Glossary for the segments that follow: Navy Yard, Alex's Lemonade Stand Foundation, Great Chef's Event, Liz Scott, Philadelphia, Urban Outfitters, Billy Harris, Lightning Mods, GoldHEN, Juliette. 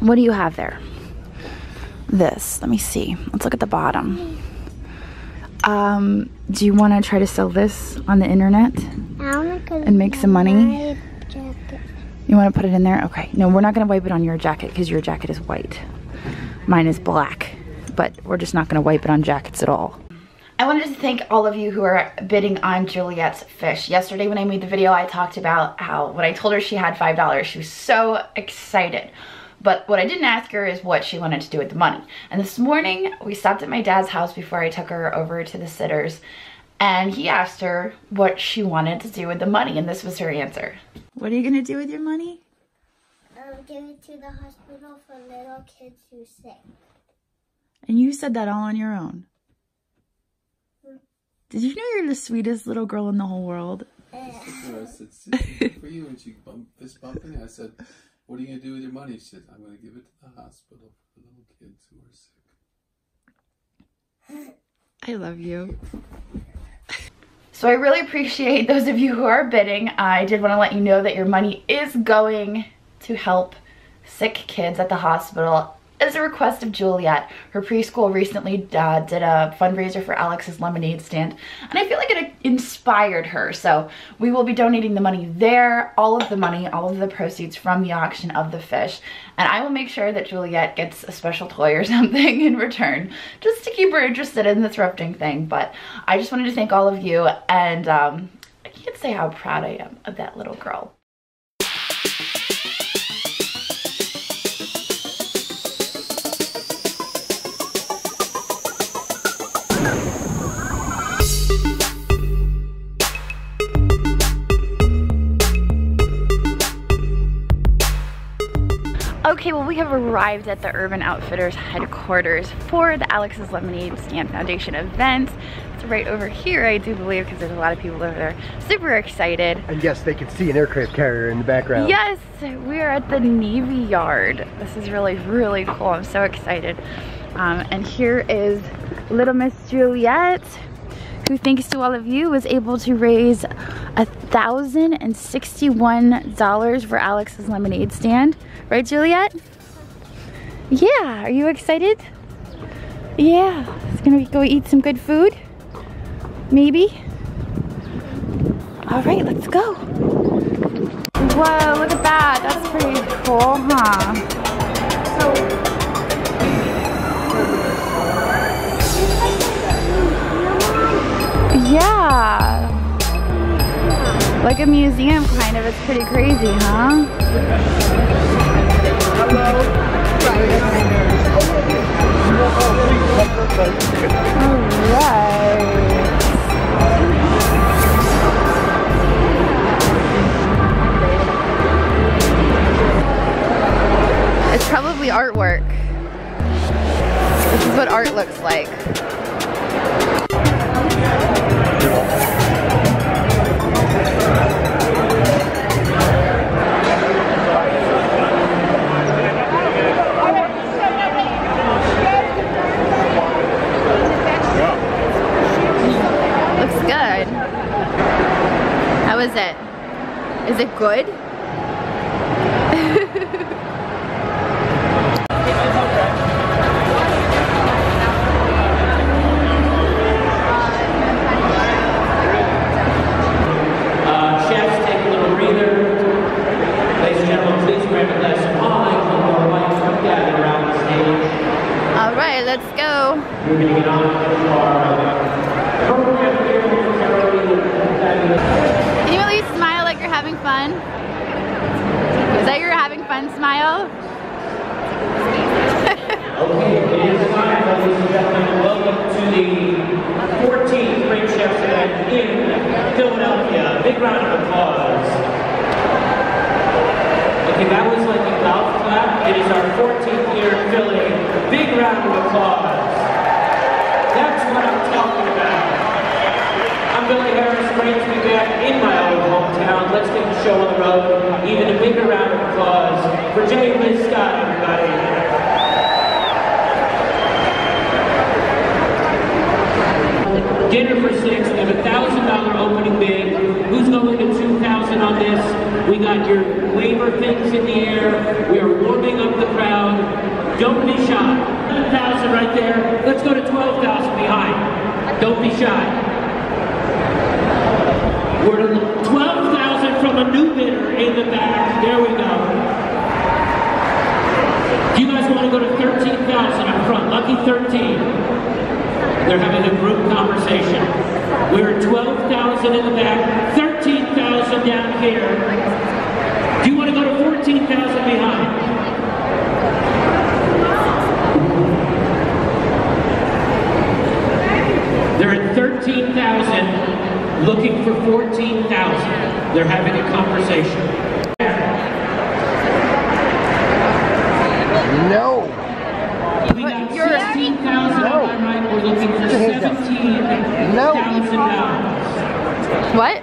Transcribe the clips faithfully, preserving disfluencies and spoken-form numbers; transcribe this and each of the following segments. What do you have there? This. Let me see. Let's look at the bottom. Um, do you want to try to sell this on the internet and make some money? You want to put it in there? Okay. No, we're not going to wipe it on your jacket because your jacket is white. Mine is black, but we're just not going to wipe it on jackets at all. I wanted to thank all of you who are bidding on Juliette's fish. Yesterday when I made the video, I talked about how when I told her she had five dollars, she was so excited. But what I didn't ask her is what she wanted to do with the money. And this morning, we stopped at my dad's house before I took her over to the sitters, and he asked her what she wanted to do with the money, and this was her answer. What are you gonna do with your money? Um, give it to the hospital for little kids who are sick. And you said that all on your own? Mm. Did you know you're the sweetest little girl in the whole world? Yeah. I said, "Good for you," and she bumped, fist bumped me. I said, "What are you going to do with your money?" She said, "I'm going to give it to the hospital for little kids who are sick." I love you. So I really appreciate those of you who are bidding. I did want to let you know that your money is going to help sick kids at the hospital. As a request of Juliette, her preschool recently uh, did a fundraiser for Alex's Lemonade Stand, and I feel like it inspired her. So we will be donating the money there, all of the money, all of the proceeds from the auction of the fish, and I will make sure that Juliette gets a special toy or something in return, just to keep her interested in this thrifting thing. But I just wanted to thank all of you, and um, I can't say how proud I am of that little girl. Okay, well, we have arrived at the Urban Outfitters headquarters for the Alex's Lemonade Stand Foundation event. It's right over here, I do believe, because there's a lot of people over there. Super excited. And yes, they can see an aircraft carrier in the background. Yes, we are at the Navy Yard. This is really, really cool. I'm so excited. Um, and here is little Miss Juliette, who, thanks to all of you, was able to raise one thousand sixty-one dollars for Alex's Lemonade Stand. Right, Juliette? Yeah, are you excited? Yeah, it's gonna go eat some good food, maybe? All right, let's go. Whoa, look at that, that's pretty cool, huh? So, yeah, like a museum kind of. It's pretty crazy, huh? Alright. It's probably artwork. This is what art looks like. Is it? Is it good? uh, chefs, take a little breather. Ladies and gentlemen, please grab a glass of wine from our wives come gather around the stage. All right, let's go. We're going to get on to our program here. Can you at least smile like you're having fun? Is that your having fun smile? Okay, it is time, ladies and gentlemen. Welcome to the fourteenth Great Chef's Event in Philadelphia. Big round of applause. Okay, that was like a mouth clap. It is our fourteenth year in Philly. Big round of applause. That's what I'm talking about. I'm Billy Harris, great to be back in my old hometown. Let's take the show on the road. Even a bigger round of applause for J. Liz Scott, everybody. Dinner for six. We have a one thousand dollar opening bid. Who's going to two thousand dollars on this? We got your waiver things in the air. We are warming up the crowd. Don't be shy. ten thousand right there. Let's go to twelve thousand behind. Don't be shy. We're twelve thousand from a new bidder in the back. There we go. Do you guys want to go to thirteen thousand up front? Lucky thirteen. They're having a group conversation. We're at twelve thousand in the back, thirteen thousand down here. Do you want to go to fourteen thousand behind? They're at thirteen thousand, looking for fourteen thousand. They're having a conversation. No. We got sixteen thousand. We're looking for seventeen thousand dollars. No. What?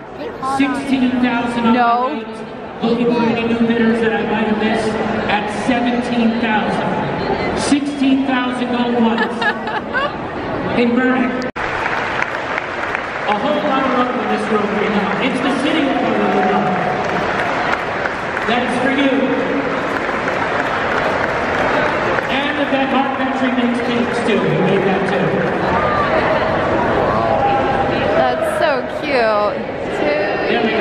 sixteen thousand dollars. No. Looking for any new bidders that I might have missed at seventeen thousand dollars. sixteen thousand dollars going once. Hey, Brad. A whole lot of love in this room right now. It's the city of love. That's for you. And the back heart country makes cakes too. You made that too. Cute. There we go.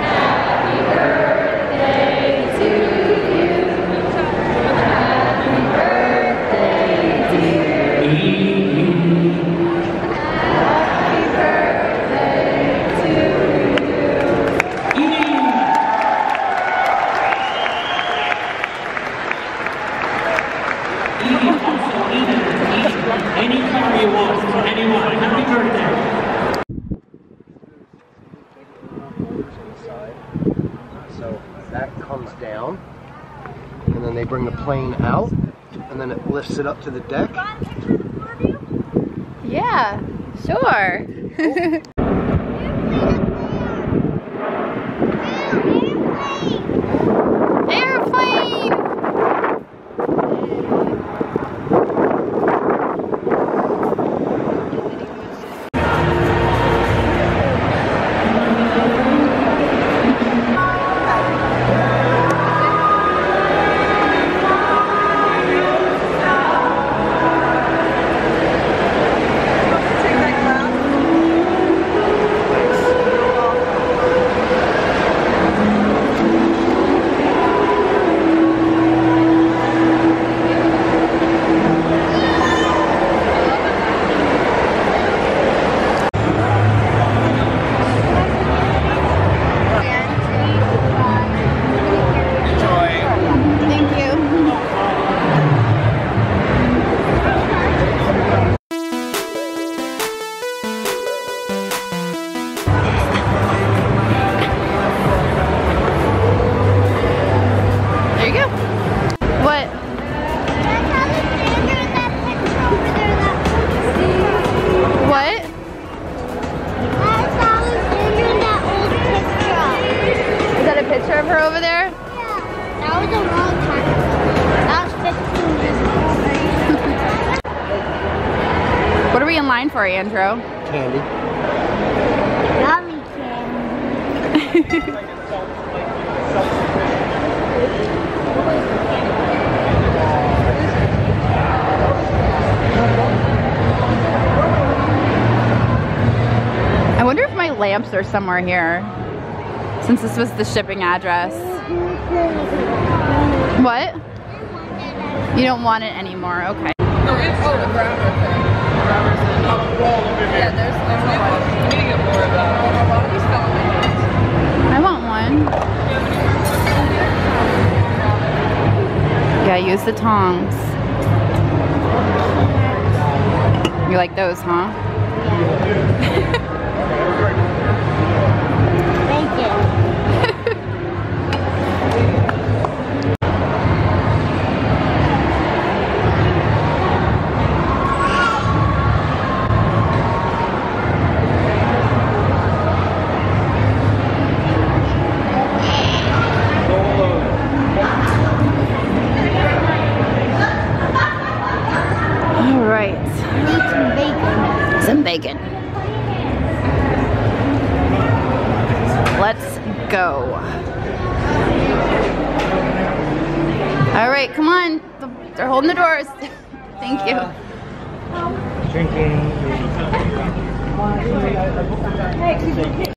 Happy birthday to you. Happy birthday, dear you. Happy birthday to you. Edie. Edie also, Edie. Any car you want for anyone. Happy birthday. Down, and then they bring the plane out, and then it lifts it up to the deck. Yeah, sure. Airplane! For Andrew. Candy. Yummy candy. I wonder if my lamps are somewhere here, since this was the shipping address. What? You don't want it anymore, okay. No, it's all the graphic thing. Yeah, there's, there's no one. You need to get more of that. Why don't we sell it? I want one. Yeah, use the tongs. You like those, huh? Go. All right, come on. They're holding the doors. Thank you. Drinking.